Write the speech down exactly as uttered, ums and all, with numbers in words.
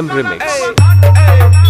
B J B M Remix.